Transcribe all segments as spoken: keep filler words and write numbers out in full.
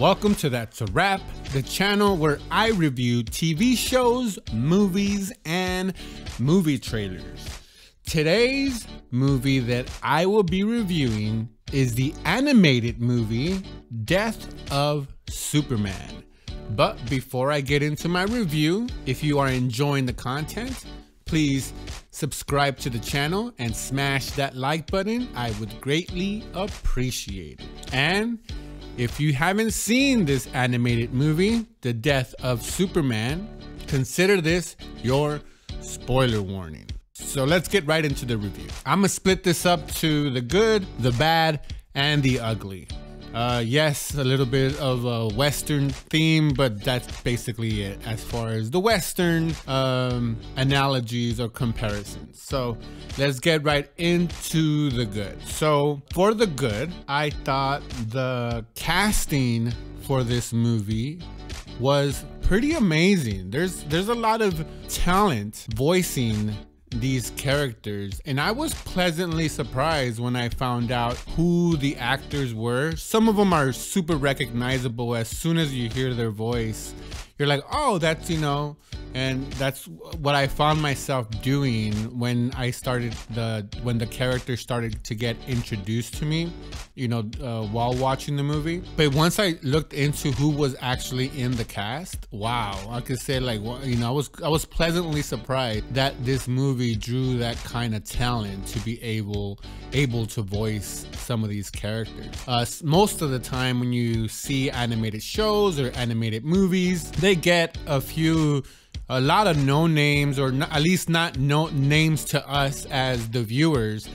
Welcome to That's A Wrap, the channel where I review T V shows, movies, and movie trailers. Today's movie that I will be reviewing is the animated movie, Death of Superman. But before I get into my review, if you are enjoying the content, please subscribe to the channel and smash that like button. I would greatly appreciate it. And if you haven't seen this animated movie, The Death of Superman, consider this your spoiler warning. So let's get right into the review. I'm gonna split this up to the good, the bad, and the ugly. Uh, yes, a little bit of a Western theme, but that's basically it as far as the Western um, analogies or comparisons. So let's get right into the good. So for the good, I thought the casting for this movie was pretty amazing. There's, there's a lot of talent voicing these characters, and I was pleasantly surprised when I found out who the actors were. Some of them are super recognizable. As soon as you hear their voice, you're like, oh, that's, you know, and that's what I found myself doing when I started the, when the characters started to get introduced to me, you know, uh, while watching the movie. But once I looked into who was actually in the cast, wow, I could say, like, you know, I was, I was pleasantly surprised that this movie drew that kind of talent to be able, able to voice some of these characters. Uh, most of the time when you see animated shows or animated movies, they get a few a lot of no names, or not, at least not no names to us as the viewers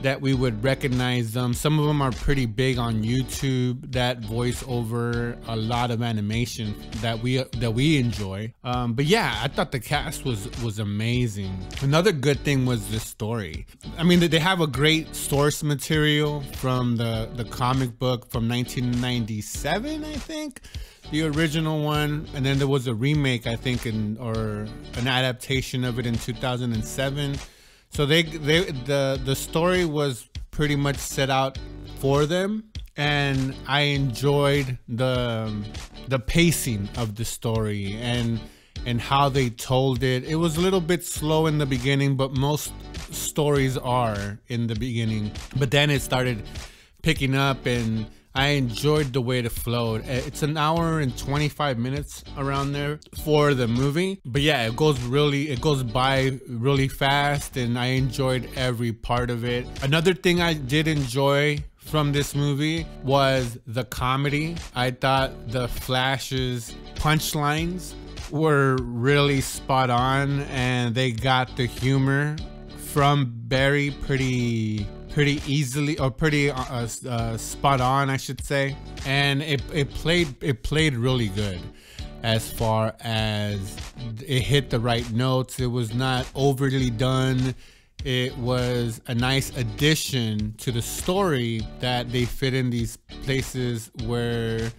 that we would recognize them. Some of them are pretty big on YouTube that voice over a lot of animation that we that we enjoy. Um, but yeah, I thought the cast was was amazing. Another good thing was the story. I mean, they have a great source material from the the comic book from nineteen ninety-seven, I think. The original one, and then there was a remake, I think, in, or an adaptation of it in two thousand seven. So they, they, the, the story was pretty much set out for them, and I enjoyed the, the pacing of the story and, and how they told it. It was a little bit slow in the beginning, but most stories are in the beginning. But then it started picking up, and I enjoyed the way it flowed. It's an hour and twenty-five minutes around there for the movie. But yeah, it goes really, it goes by really fast, and I enjoyed every part of it. Another thing I did enjoy from this movie was the comedy. I thought the Flash's punchlines were really spot on, and they got the humor from Barry pretty pretty easily, or pretty uh, uh, spot on, I should say. And it, it played it played really good as far as it hit the right notes. It was not overly done. It was a nice addition to the story that they fit in these places where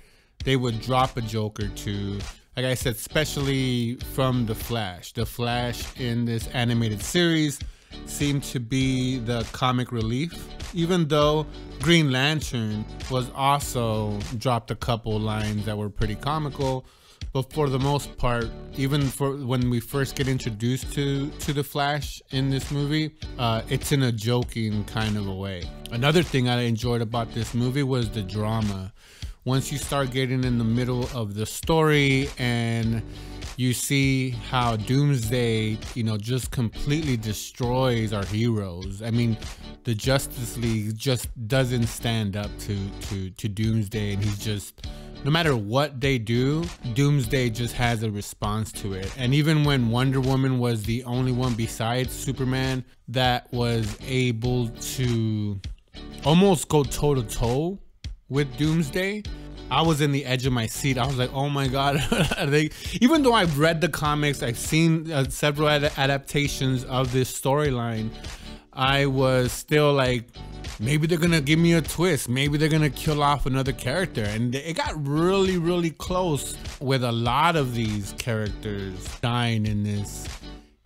they would drop a joke or two. Like I said, especially from the Flash. The Flash in this animated series seemed to be the comic relief, even though Green Lantern was also dropped a couple lines that were pretty comical. But for the most part, even for when we first get introduced to to the Flash in this movie, uh, it's in a joking kind of a way. Another thing I enjoyed about this movie was the drama. Once you start getting in the middle of the story, and you see how Doomsday, you know, just completely destroys our heroes. I mean, the Justice League just doesn't stand up to, to, to Doomsday, and he's just, no matter what they do, Doomsday just has a response to it. And even when Wonder Woman was the only one besides Superman that was able to almost go toe-to-toe with Doomsday, I was in the edge of my seat. I was like, oh my God. They, even though I've read the comics, I've seen uh, several ad adaptations of this storyline, I was still like, maybe they're gonna give me a twist. Maybe they're gonna kill off another character. And it got really, really close with a lot of these characters dying in this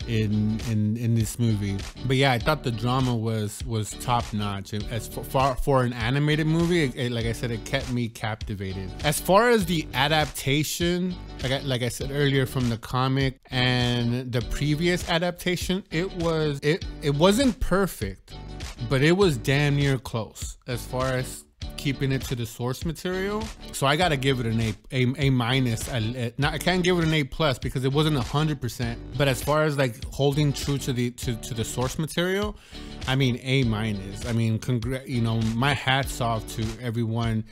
in in in this movie. But yeah, I thought the drama was was top notch. As far for an animated movie, it, it, like I said, it kept me captivated. As far as the adaptation, like I, like I said earlier, from the comic and the previous adaptation, it was it it wasn't perfect, but it was damn near close as far as keeping it to the source material. So I gotta give it an A, A, A minus. I, not, I can't give it an A plus because it wasn't a hundred percent. But as far as like holding true to the to, to the source material, I mean A minus. I mean, congr- you know, my hats off to everyone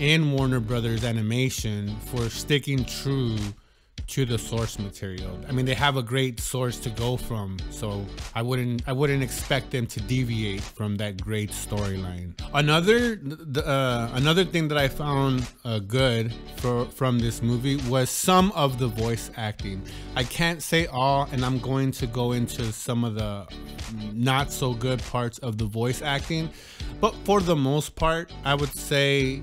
in Warner Brothers Animation for sticking true to the source material. I mean, they have a great source to go from, so I wouldn't I wouldn't expect them to deviate from that great storyline. Another the, uh, another thing that I found uh, good for from this movie was some of the voice acting. I can't say all, and I'm going to go into some of the not so good parts of the voice acting, but for the most part, I would say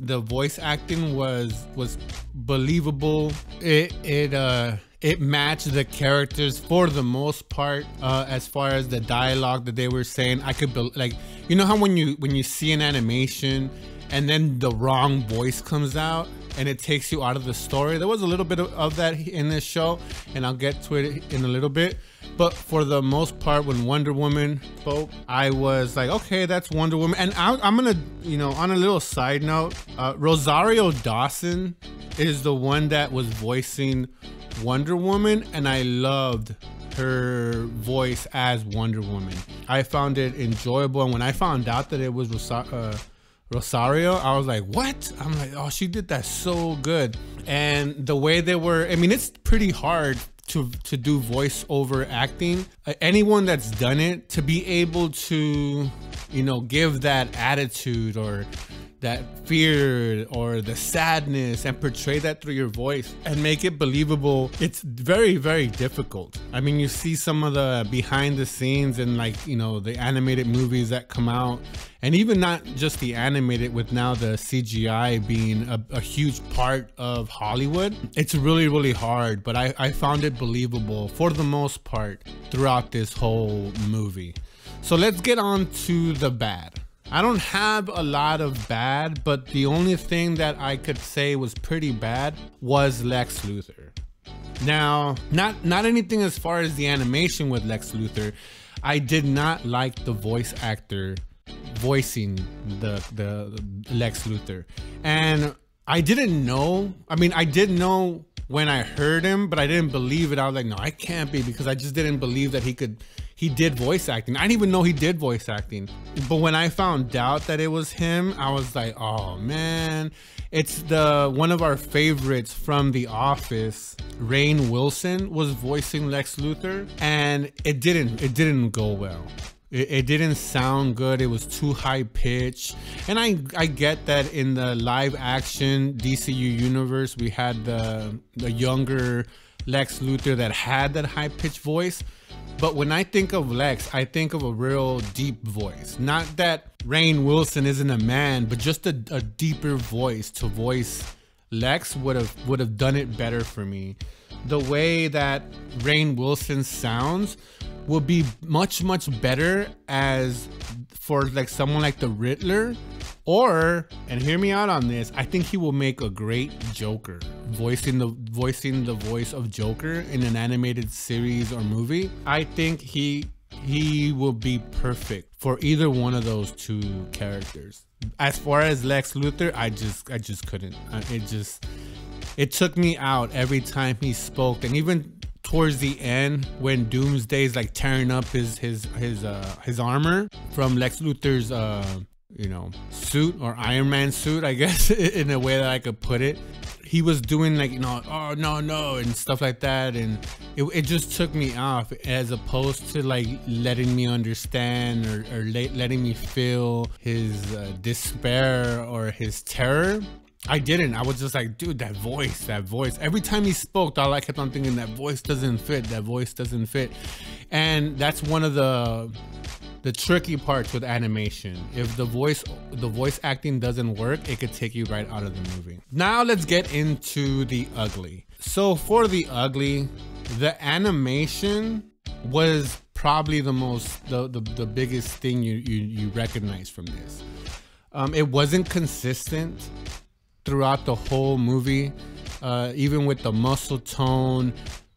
the voice acting was was believable. It it uh it matched the characters for the most part. Uh, as far as the dialogue that they were saying, I could be like, you know how when you when you see an animation and then the wrong voice comes out and it takes you out of the story. There was a little bit of, of that in this show, and I'll get to it in a little bit. But for the most part, when Wonder Woman spoke, I was like, okay, that's Wonder Woman. And I, I'm gonna, you know, on a little side note, uh, Rosario Dawson is the one that was voicing Wonder Woman, and I loved her voice as Wonder Woman. I found it enjoyable, and when I found out that it was Rosario, uh, Rosario, I was like, what? I'm like, oh, she did that so good. And the way they were, I mean, it's pretty hard to to do voiceover acting. Uh, anyone that's done it, to be able to, you know, give that attitude or that fear or the sadness and portray that through your voice and make it believable, it's very, very difficult. I mean, you see some of the behind the scenes and like, you know, the animated movies that come out, and even not just the animated, with now the C G I being a, a huge part of Hollywood, it's really, really hard. But I, I found it believable for the most part throughout this whole movie. So let's get on to the bad. I don't have a lot of bad, but the only thing that I could say was pretty bad was Lex Luthor. Now, not not anything as far as the animation with Lex Luthor. I did not like the voice actor voicing the the Lex Luthor. And I didn't know, I mean, I did know when I heard him, but I didn't believe it. I was like, no, I can't be, because I just didn't believe that he could, he did voice acting. I didn't even know he did voice acting. But when I found out that it was him, I was like, oh man. It's the one of our favorites from The Office, Rainn Wilson, was voicing Lex Luthor, and it didn't, it didn't go well. It, it didn't sound good. It was too high pitched. And I, I get that in the live action D C U universe, we had the, the younger Lex Luthor that had that high pitched voice. But when I think of Lex, I think of a real deep voice. Not that Rainn Wilson isn't a man, but just a, a deeper voice to voice Lex would have would have done it better for me. The way that Rainn Wilson sounds will be much, much better as for like someone like the Riddler, or, and hear me out on this, I think he will make a great Joker, voicing the voicing the voice of Joker in an animated series or movie. I think he he will be perfect for either one of those two characters. As far as Lex Luthor, I just I just couldn't. It just it took me out every time he spoke, and even towards the end when Doomsday's like tearing up his his his uh his armor from Lex Luthor's uh you know suit, or Iron Man suit, I guess, in a way that I could put it. He was doing like, you know, oh no no and stuff like that, and it, it just took me off, as opposed to like letting me understand or, or letting me feel his uh, despair or his terror. I didn't. I was just like, dude, that voice, that voice. Every time he spoke, all I kept on thinking, that voice doesn't fit, that voice doesn't fit. And that's one of the the tricky parts with animation. If the voice the voice acting doesn't work, it could take you right out of the movie. Now let's get into the ugly. So for the ugly, the animation was probably the most, the, the, the biggest thing you, you, you recognize from this. Um, it wasn't consistent throughout the whole movie, uh, even with the muscle tone,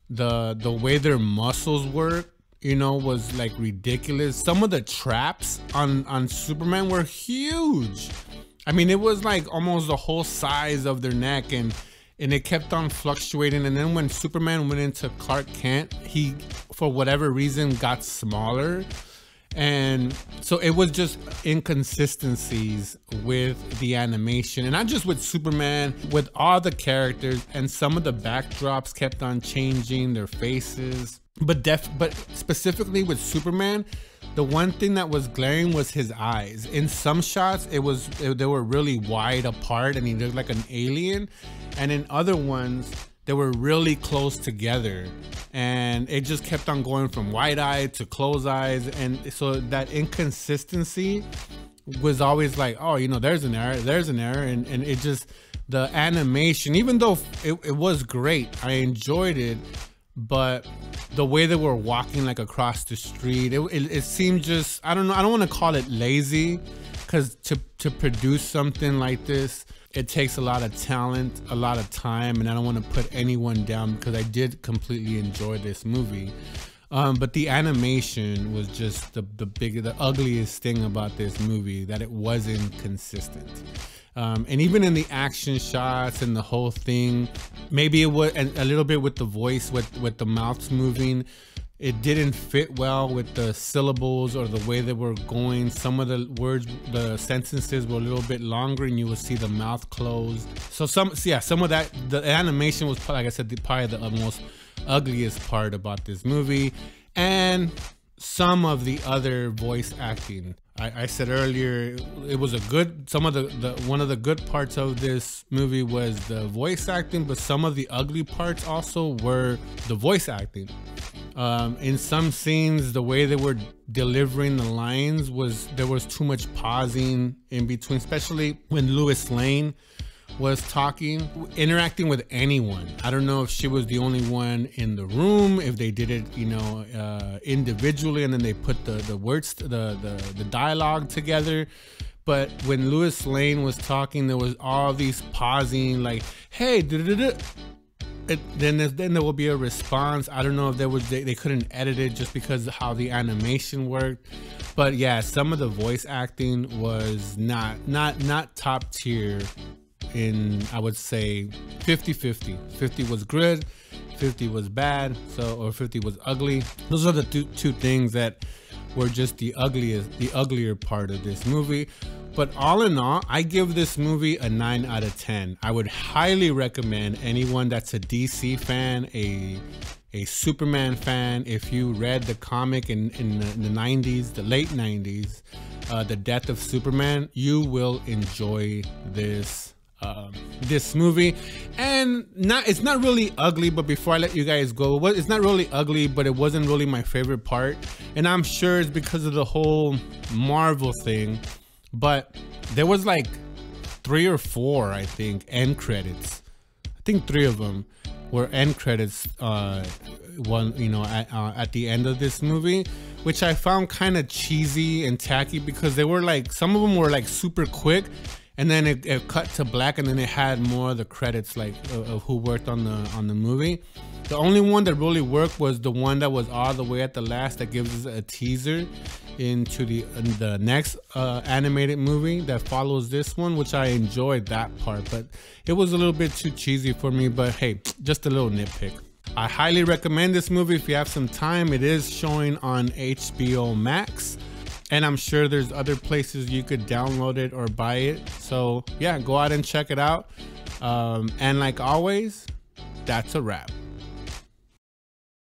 the, the way their muscles work, you know, was like ridiculous. Some of the traps on, on Superman were huge. I mean, it was like almost the whole size of their neck, and and it kept on fluctuating. And then when Superman went into Clark Kent, he, for whatever reason, got smaller. And so it was just inconsistencies with the animation, and not just with Superman, with all the characters. And some of the backdrops kept on changing their faces. But def but specifically with Superman, the one thing that was glaring was his eyes. In some shots, it was it, they were really wide apart, and he looked like an alien. And in other ones, they were really close together, and it just kept on going from wide eyed to closed eyes. And so that inconsistency was always like, oh, you know, there's an error, there's an error, and and it just, the animation, even though it, it was great, I enjoyed it, but the way they were walking like across the street, it, it, it seemed just, I don't know, I don't want to call it lazy, because to, to produce something like this, it takes a lot of talent, a lot of time, and I don't want to put anyone down, because I did completely enjoy this movie. Um, but the animation was just the, the, big, the ugliest thing about this movie, that it wasn't consistent. Um, and even in the action shots and the whole thing, maybe it was a, a little bit with the voice, with, with the mouths moving, it didn't fit well with the syllables or the way they were going. Some of the words, the sentences were a little bit longer, and you would see the mouth closed. So some, so yeah, some of that, the animation was, like I said, the, probably the most ugliest part about this movie. And some of the other voice acting, I, I said earlier, it was a good, some of the, the one of the good parts of this movie was the voice acting, but some of the ugly parts also were the voice acting. Um, in some scenes, the way they were delivering the lines was, there was too much pausing in between, especially when Lois Lane was talking, interacting with anyone. I don't know if she was the only one in the room, if they did it, you know, uh, individually, and then they put the, the words, the, the, the dialogue together. But when Lois Lane was talking, there was all these pausing, like, hey, da-da-da. It, then, then there will be a response. I don't know if there was, they, they couldn't edit it just because of how the animation worked. But yeah, some of the voice acting was not, not, not top tier. In, I would say fifty fifty. fifty was good, fifty was bad, so, or fifty was ugly. Those are the two, two things that were just the ugliest, the uglier part of this movie. But all in all, I give this movie a nine out of ten. I would highly recommend anyone that's a D C fan, a a Superman fan, if you read the comic in, in, the, in the nineties, the late nineties, uh, The Death of Superman, you will enjoy this Um, this movie. And not, it's not really ugly, but before I let you guys go, it's not really ugly, but it wasn't really my favorite part. And I'm sure it's because of the whole Marvel thing, but there was like three or four, I think, end credits. I think three of them were end credits, uh, one, you know, at, uh, at the end of this movie, which I found kind of cheesy and tacky, because they were like, some of them were like super quick, and then it, it cut to black, and then it had more of the credits, like of, of who worked on the on the movie. The only one that really worked was the one that was all the way at the last, that gives us a teaser into the the next uh, animated movie that follows this one, which I enjoyed that part, but it was a little bit too cheesy for me. But hey, just a little nitpick. I highly recommend this movie if you have some time. It is showing on H B O Max. And I'm sure there's other places you could download it or buy it. So yeah, go out and check it out. Um, and like always, that's a wrap.